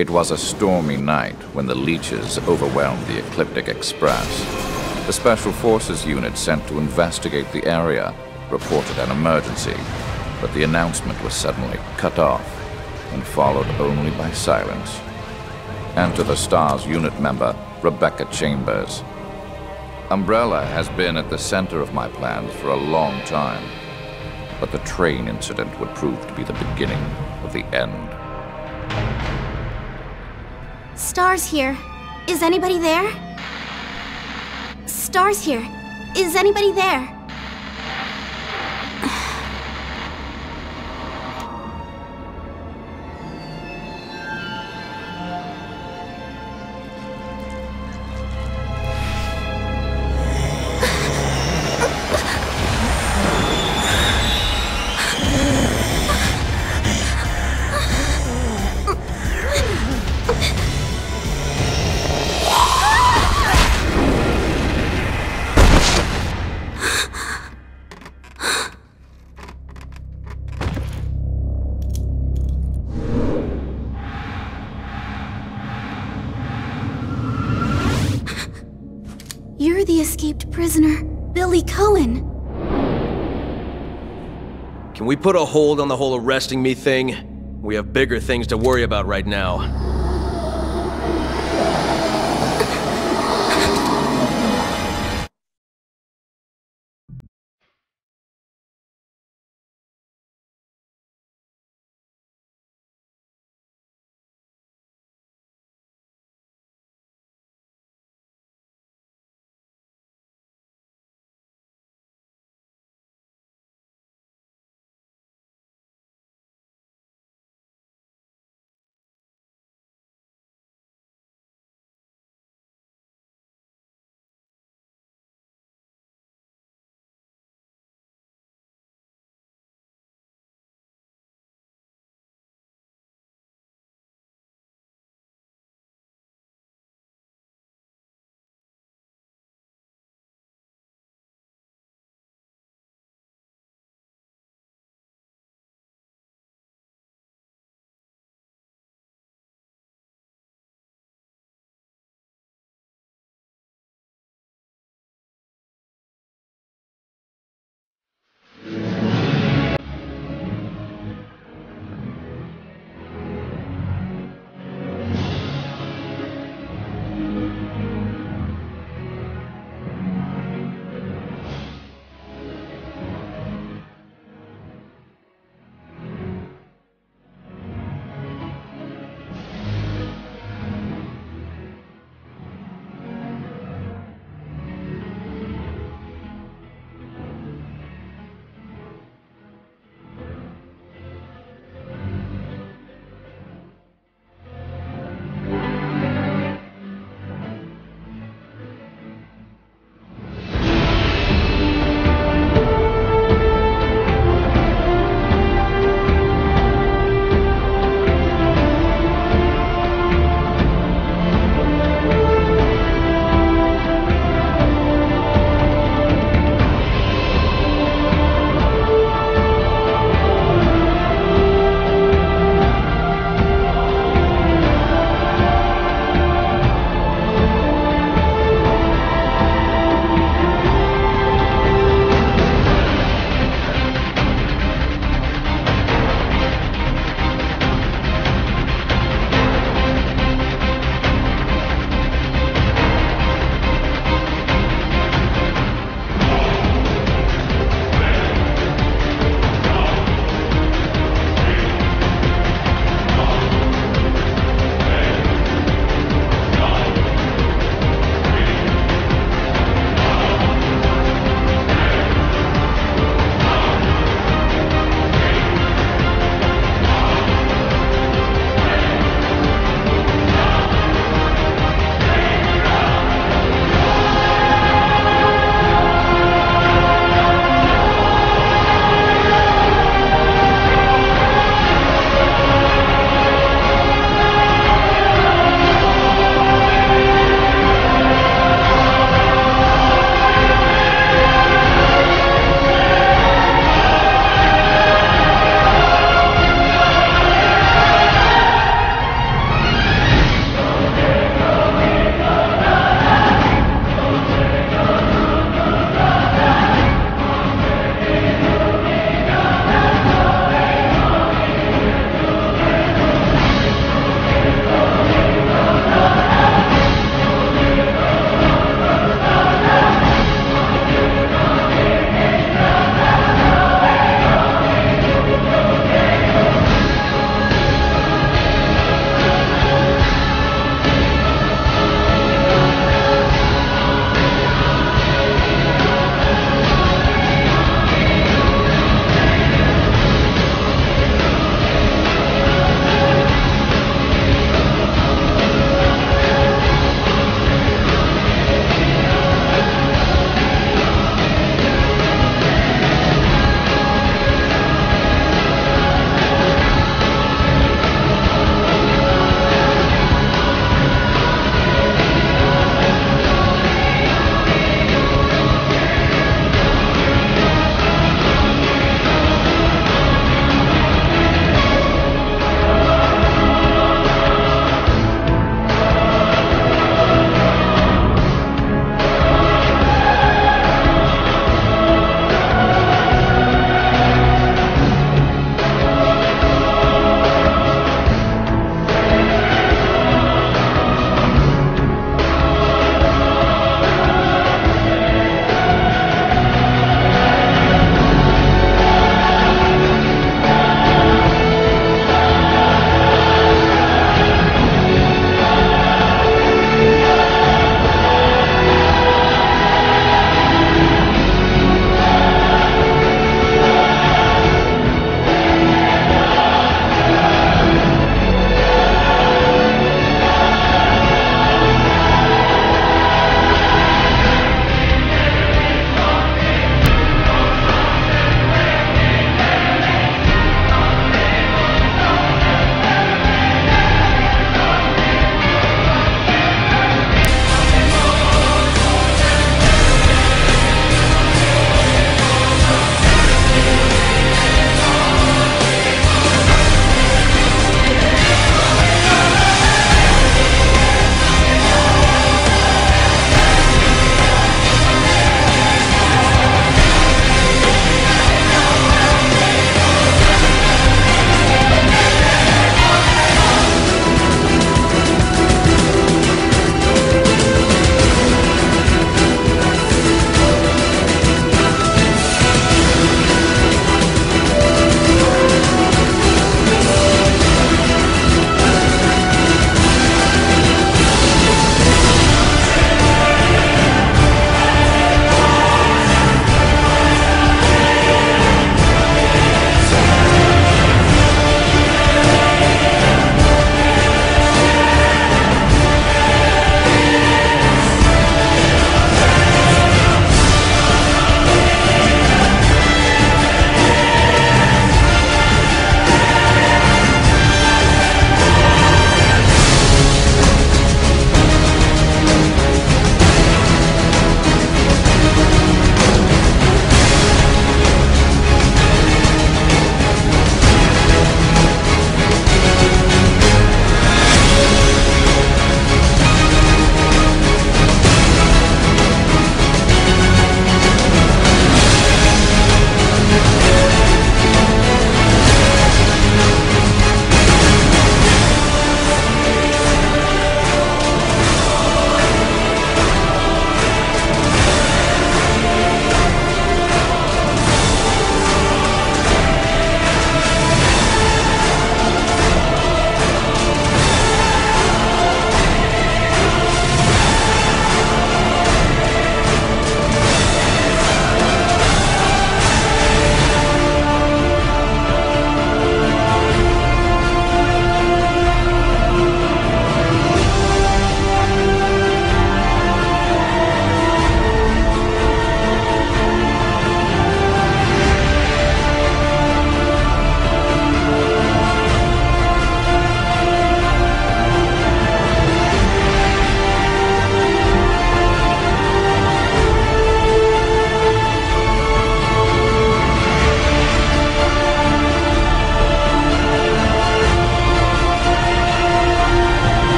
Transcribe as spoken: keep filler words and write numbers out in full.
It was a stormy night when the leeches overwhelmed the Ecliptic Express. The Special Forces unit sent to investigate the area reported an emergency, but the announcement was suddenly cut off and followed only by silence. Enter the STARS unit member, Rebecca Chambers. Umbrella has been at the center of my plans for a long time, but the train incident would prove to be the beginning of the end. STARS here. Is anybody there? STARS here. Is anybody there? You're the escaped prisoner, Billy Cohen. Can we put a hold on the whole arresting me thing? We have bigger things to worry about right now.